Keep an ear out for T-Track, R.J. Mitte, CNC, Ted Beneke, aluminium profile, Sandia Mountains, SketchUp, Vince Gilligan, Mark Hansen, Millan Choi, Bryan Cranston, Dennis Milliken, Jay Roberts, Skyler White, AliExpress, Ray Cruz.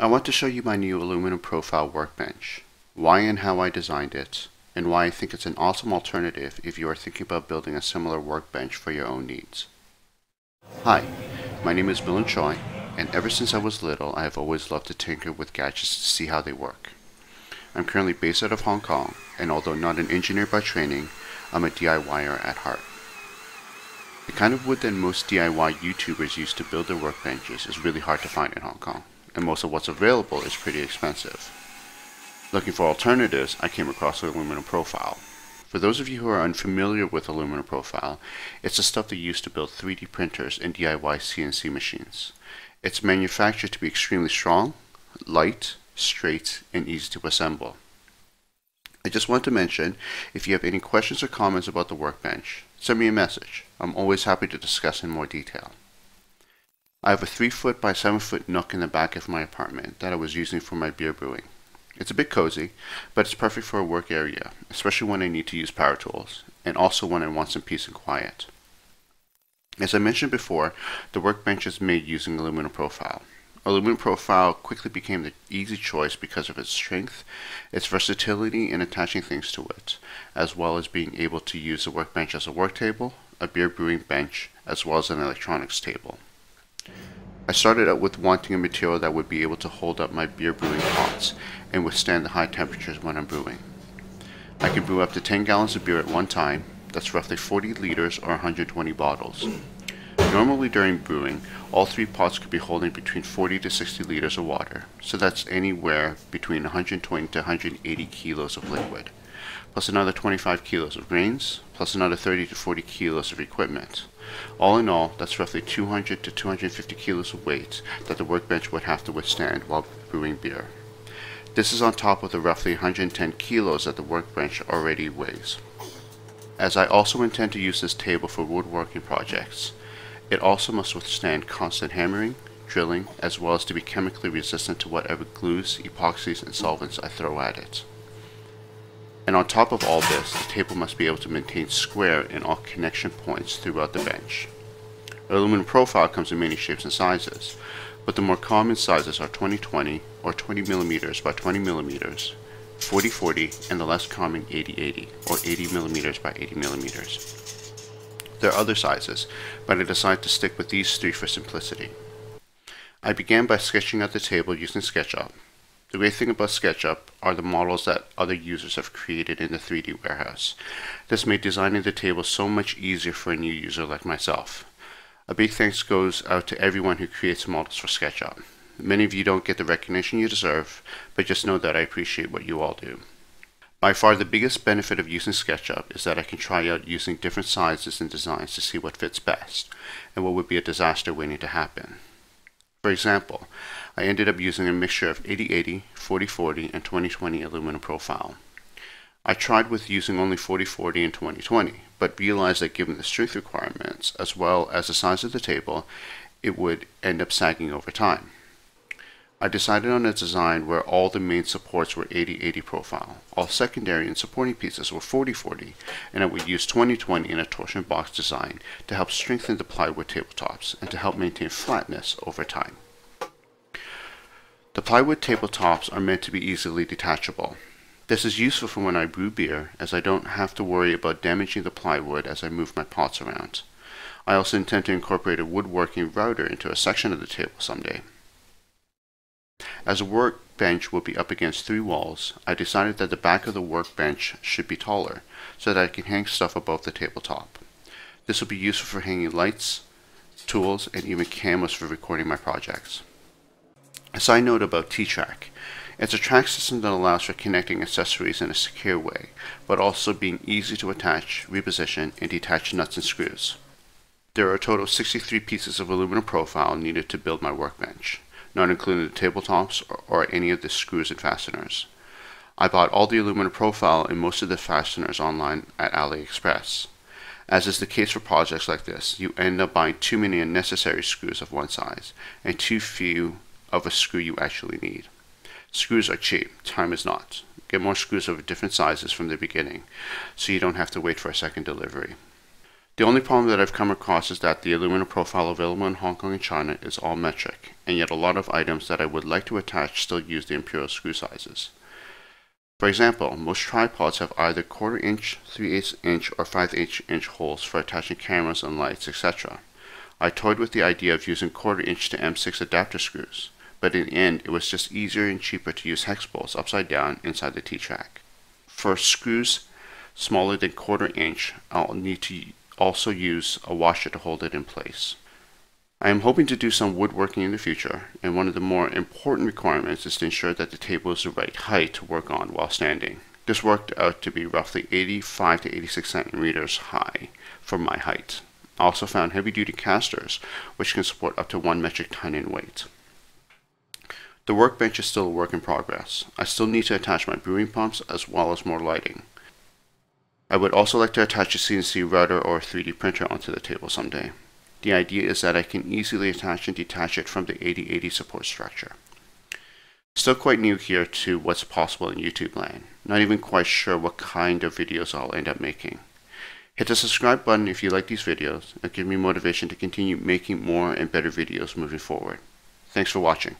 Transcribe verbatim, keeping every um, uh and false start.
I want to show you my new aluminum profile workbench, why and how I designed it, and why I think it's an awesome alternative if you are thinking about building a similar workbench for your own needs. Hi, my name is Millan Choi, and ever since I was little I have always loved to tinker with gadgets to see how they work. I'm currently based out of Hong Kong, and although not an engineer by training, I'm a D I Y er at heart. The kind of wood that most D I Y YouTubers use to build their workbenches is really hard to find in Hong Kong, and most of what's available is pretty expensive. Looking for alternatives, I came across the aluminum profile. For those of you who are unfamiliar with aluminum profile, it's the stuff they use to build three D printers and D I Y C N C machines. It's manufactured to be extremely strong, light, straight, and easy to assemble. I just want to mention, if you have any questions or comments about the workbench, send me a message. I'm always happy to discuss in more detail. I have a three foot by seven foot nook in the back of my apartment that I was using for my beer brewing. It's a bit cozy, but it's perfect for a work area, especially when I need to use power tools, and also when I want some peace and quiet. As I mentioned before, the workbench is made using aluminum profile. Aluminum profile quickly became the easy choice because of its strength, its versatility in attaching things to it, as well as being able to use the workbench as a work table, a beer brewing bench, as well as an electronics table. I started out with wanting a material that would be able to hold up my beer brewing pots and withstand the high temperatures when I'm brewing. I can brew up to ten gallons of beer at one time, that's roughly forty liters or one hundred twenty bottles. Normally during brewing, all three pots could be holding between forty to sixty liters of water, so that's anywhere between one hundred twenty to one hundred eighty kilos of liquid, plus another twenty-five kilos of grains, plus another thirty to forty kilos of equipment. All in all, that's roughly two hundred to two hundred fifty kilos of weight that the workbench would have to withstand while brewing beer. This is on top of the roughly one hundred ten kilos that the workbench already weighs. As I also intend to use this table for woodworking projects, it also must withstand constant hammering, drilling, as well as to be chemically resistant to whatever glues, epoxies, and solvents I throw at it. And on top of all this, the table must be able to maintain square in all connection points throughout the bench. Aluminum profile comes in many shapes and sizes, but the more common sizes are twenty twenty or twenty millimeters by twenty millimeters, forty forty, and the less common eighty eighty or eighty millimeters by eighty millimeters. There are other sizes, but I decided to stick with these three for simplicity. I began by sketching out the table using SketchUp. The great thing about SketchUp are the models that other users have created in the three D warehouse. This made designing the table so much easier for a new user like myself. A big thanks goes out to everyone who creates models for SketchUp. Many of you don't get the recognition you deserve, but just know that I appreciate what you all do. By far the biggest benefit of using SketchUp is that I can try out using different sizes and designs to see what fits best, and what would be a disaster waiting to happen. For example, I ended up using a mixture of eighty eighty, forty forty, and twenty twenty aluminum profile. I tried with using only forty forty and twenty twenty, but realized that given the strength requirements as well as the size of the table, it would end up sagging over time. I decided on a design where all the main supports were eighty eighty profile, all secondary and supporting pieces were forty forty, and I would use twenty twenty in a torsion box design to help strengthen the plywood tabletops and to help maintain flatness over time. The plywood tabletops are meant to be easily detachable. This is useful for when I brew beer, as I don't have to worry about damaging the plywood as I move my pots around. I also intend to incorporate a woodworking router into a section of the table someday. As the workbench will be up against three walls, I decided that the back of the workbench should be taller, so that I can hang stuff above the tabletop. This will be useful for hanging lights, tools, and even cameras for recording my projects. A side note about T-Track. It's a track system that allows for connecting accessories in a secure way, but also being easy to attach, reposition, and detach nuts and screws. There are a total of sixty-three pieces of aluminum profile needed to build my workbench, not including the tabletops or, or any of the screws and fasteners. I bought all the aluminum profile and most of the fasteners online at AliExpress. As is the case for projects like this, you end up buying too many unnecessary screws of one size, and too few of a screw you actually need. Screws are cheap, time is not. Get more screws of different sizes from the beginning, so you don't have to wait for a second delivery. The only problem that I've come across is that the aluminum profile available in Hong Kong and China is all metric, and yet a lot of items that I would like to attach still use the imperial screw sizes. For example, most tripods have either quarter inch, three eighths inch, or five eighths inch holes for attaching cameras and lights, et cetera. I toyed with the idea of using quarter inch to M six adapter screws, but in the end it was just easier and cheaper to use hex bolts upside down inside the T-Track. For screws smaller than quarter inch, I'll need to also use a washer to hold it in place. I am hoping to do some woodworking in the future, and one of the more important requirements is to ensure that the table is the right height to work on while standing. This worked out to be roughly eighty-five to eighty-six centimeters high for my height. I also found heavy-duty casters, which can support up to one metric ton in weight. The workbench is still a work in progress. I still need to attach my brewing pumps as well as more lighting. I would also like to attach a C N C router or a three D printer onto the table someday. The idea is that I can easily attach and detach it from the eighty eighty support structure. Still quite new here to what's possible in YouTube land. Not even quite sure what kind of videos I'll end up making. Hit the subscribe button if you like these videos and give me motivation to continue making more and better videos moving forward. Thanks for watching.